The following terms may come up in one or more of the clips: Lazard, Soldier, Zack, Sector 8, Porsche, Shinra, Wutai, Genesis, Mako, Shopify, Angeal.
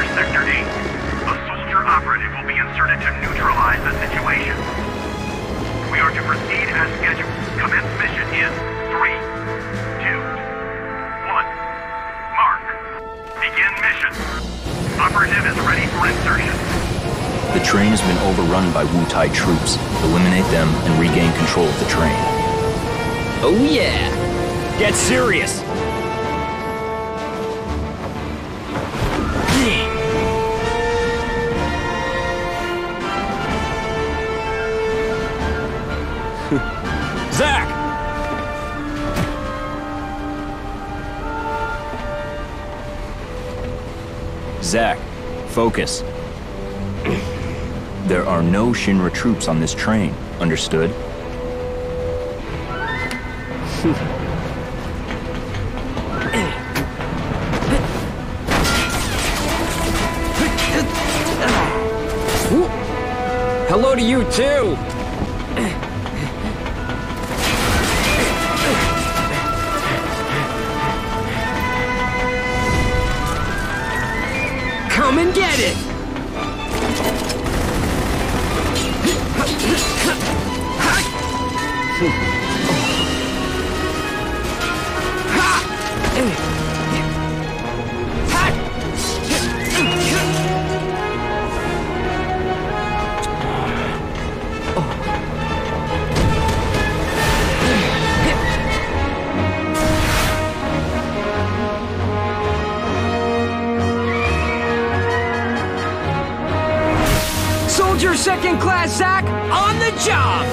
over Sector 8. A Soldier operative will be inserted to neutralize the situation. We are to proceed as scheduled. Commence mission in 3, 2, 1. Mark. Begin mission. Operative is ready for insertion. The train has been overrun by Wutai troops. Eliminate them and regain control of the train. Oh yeah! Get serious! Zack! Zack, focus. There are no Shinra troops on this train, understood? Hello to you too! Come and get it! Soldier second class Zack on the job!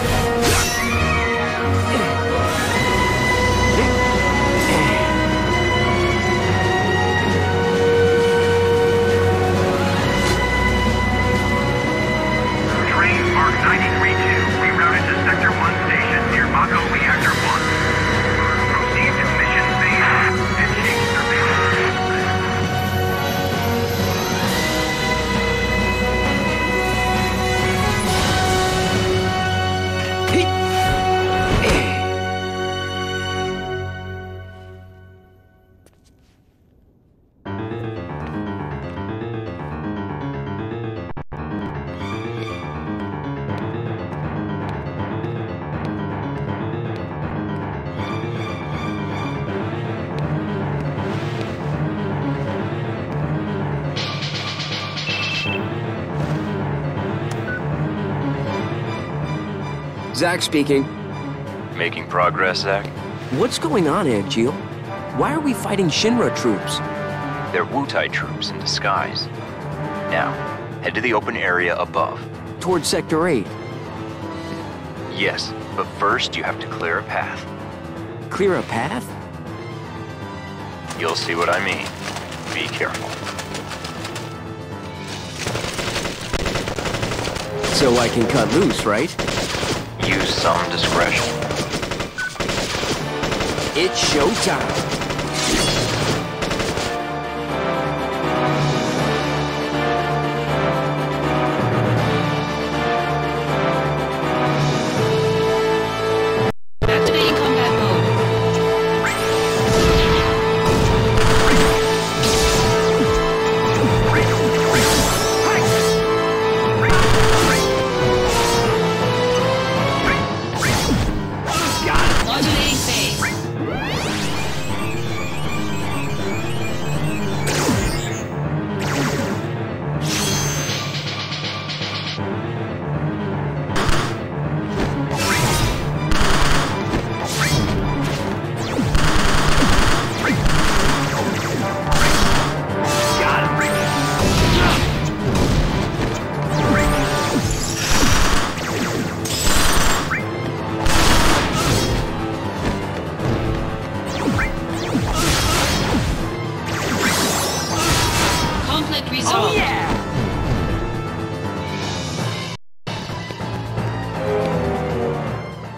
Train Mark 93-2 rerouted to Sector 1 station near Mako Reactor 1. Proceed to mission phase and change surveillance. Zack speaking. Making progress, Zack? What's going on, Angeal? Why are we fighting Shinra troops? They're Wutai troops in disguise. Now, head to the open area above. Towards Sector 8? Yes, but first you have to clear a path. Clear a path? You'll see what I mean. Be careful. So I can cut loose, right? Use some discretion. It's showtime.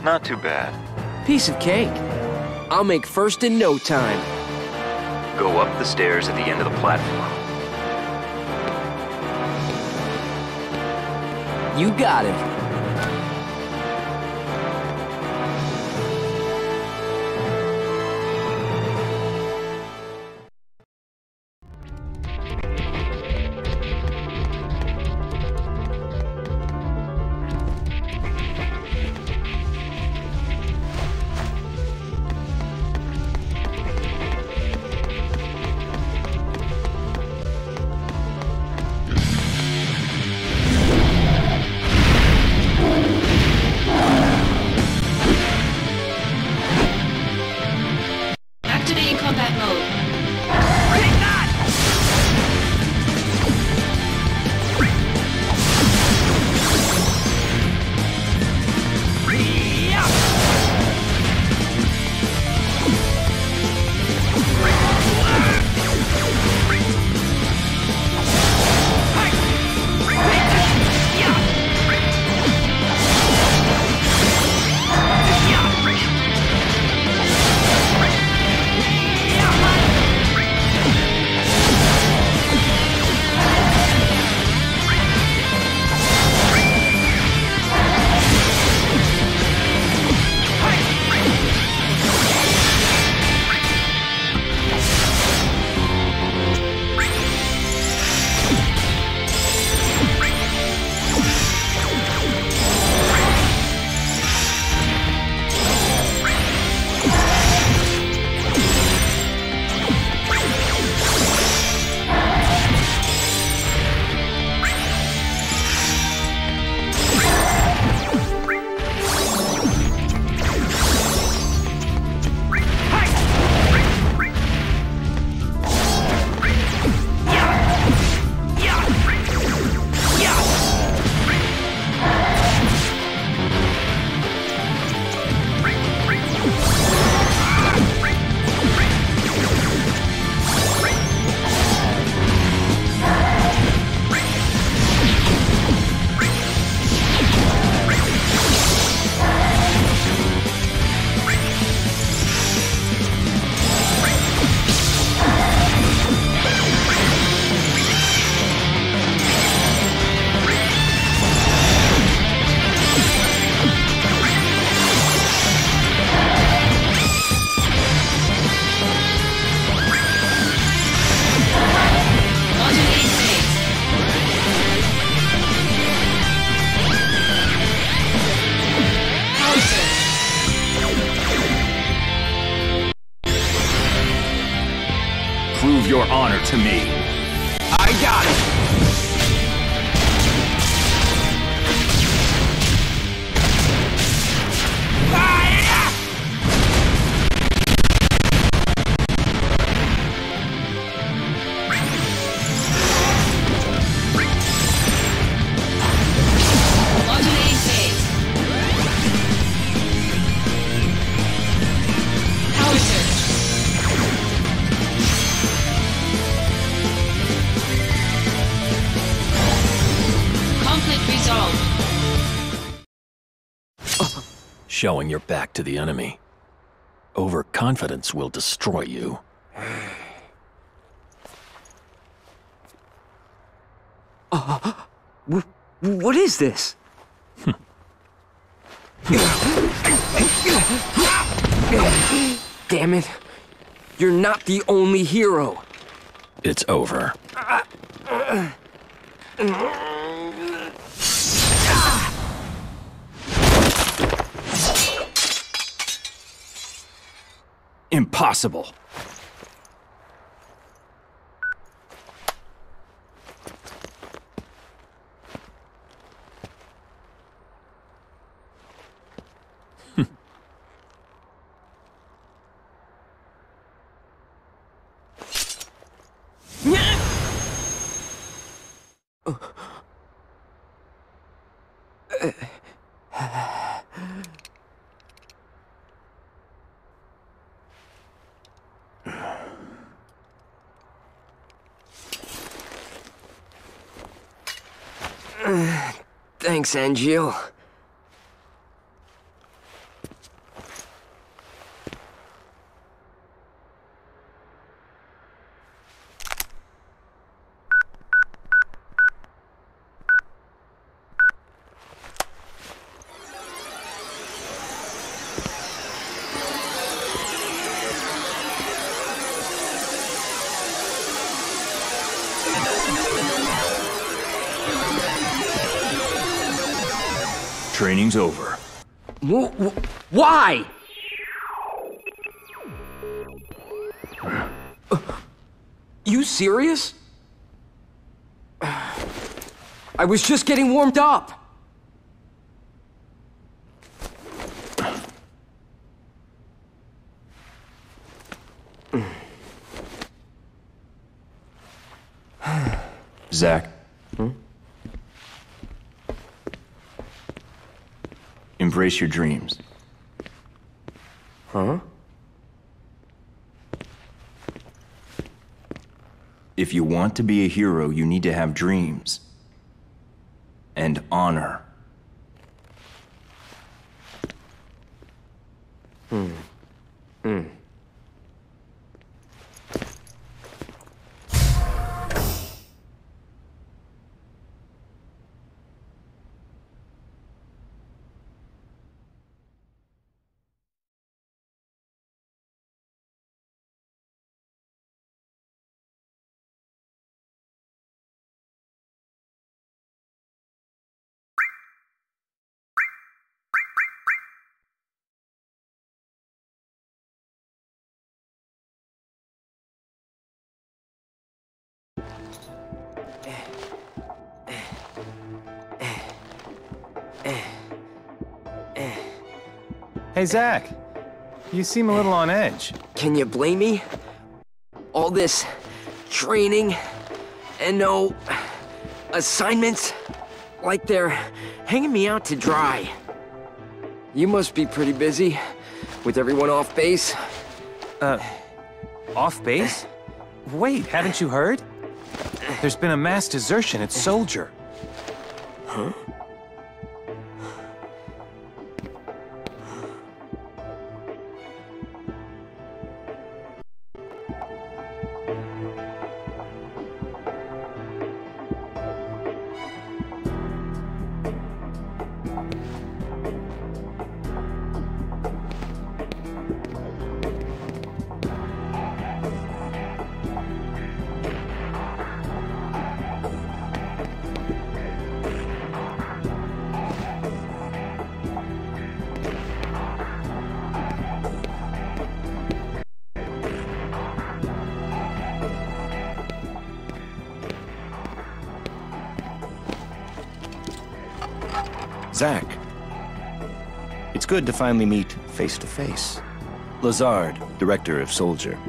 Not too bad. Piece of cake. I'll make first in no time. Go up the stairs at the end of the platform. You got it. to me. I got it! Showing your back to the enemy. Overconfidence will destroy you. What is this? Damn it. You're not the only hero. It's over. Impossible. Thanks, Angeal. Training's over. Why? You serious? I was just getting warmed up. Zack. Embrace your dreams. Huh? If you want to be a hero, you need to have dreams. And honor. Hey, Zack. You seem a little on edge. Can you blame me? All this training and no assignments, like they're hanging me out to dry. You must be pretty busy with everyone off base. Off base? Wait, haven't you heard? There's been a mass desertion at Soldier. Huh? Zack. It's good to finally meet face to face. Lazard, director of Soldier.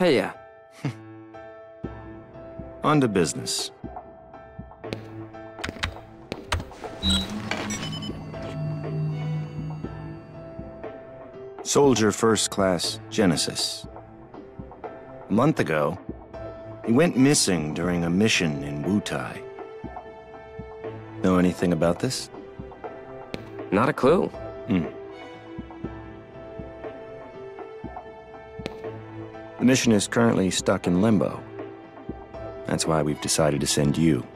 Heya. On to business. Soldier First Class Genesis. A month ago, he went missing during a mission in Wutai. Know anything about this? Not a clue. The mission is currently stuck in limbo. That's why we've decided to send you.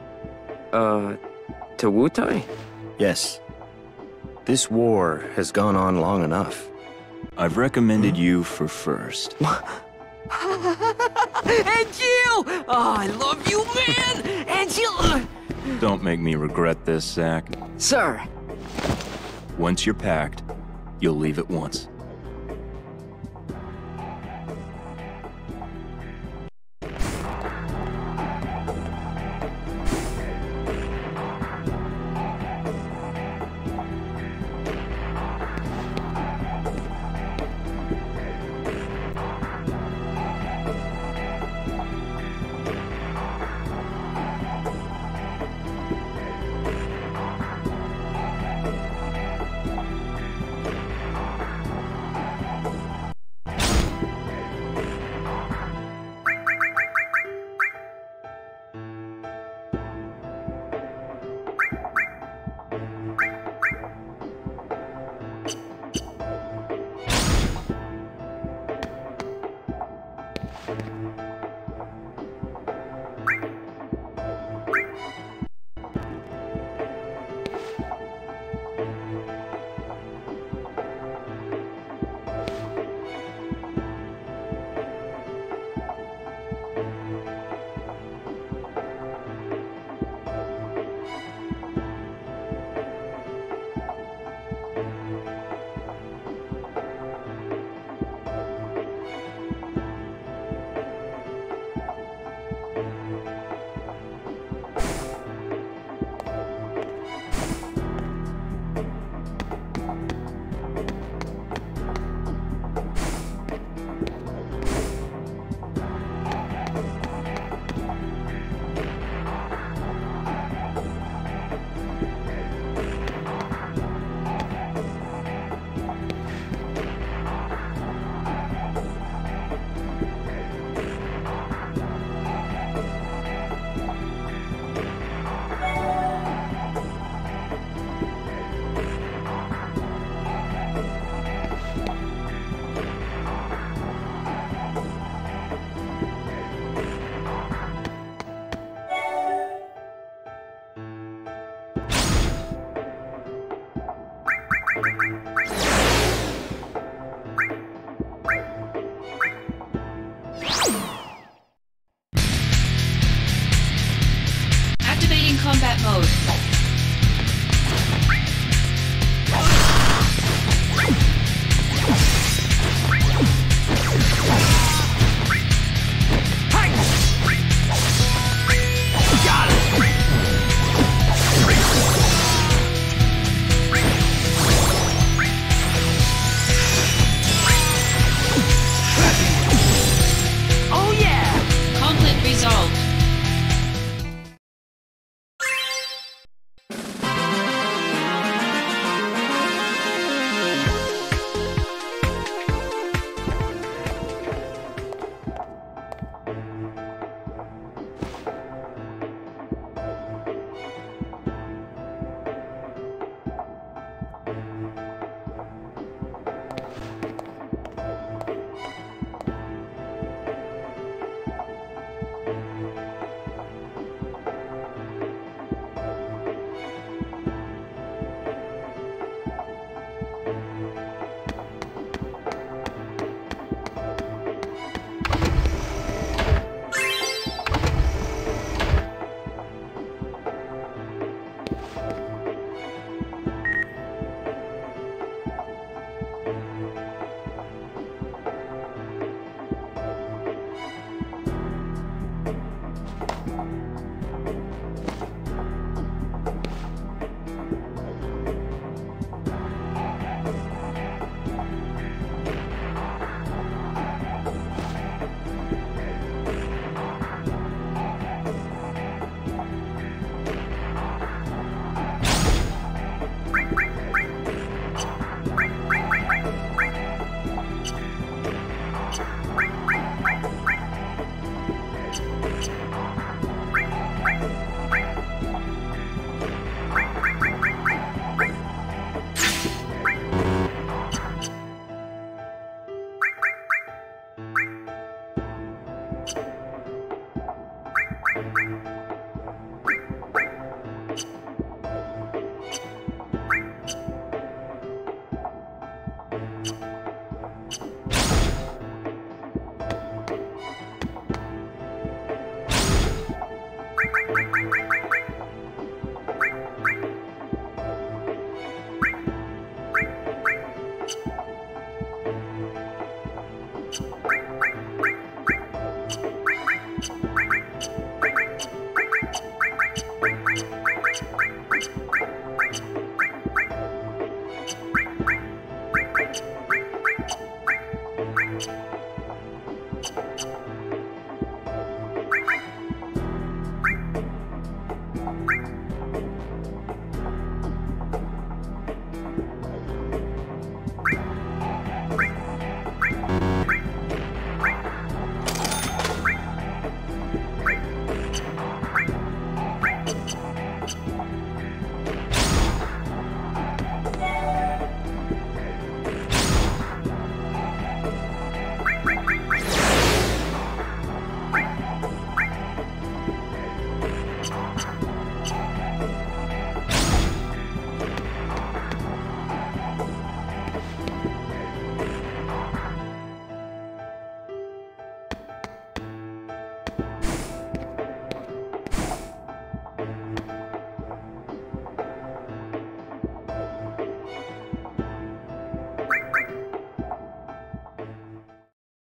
To Wutai? Yes. This war has gone on long enough. I've recommended you for first. Angeal! Oh, I love you, man! Angeal! Don't make me regret this, Zack. Sir! Once you're packed, you'll leave at once.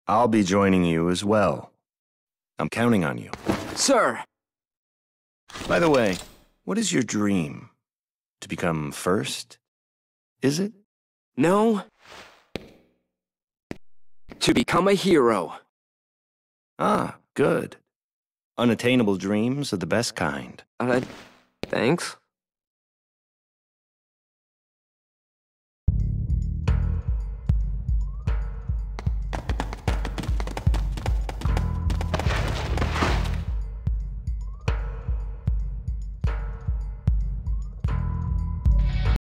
I'll be joining you as well. I'm counting on you. Sir! By the way, what is your dream? To become first? Is it? No. To become a hero. Ah, good. Unattainable dreams are the best kind. Thanks.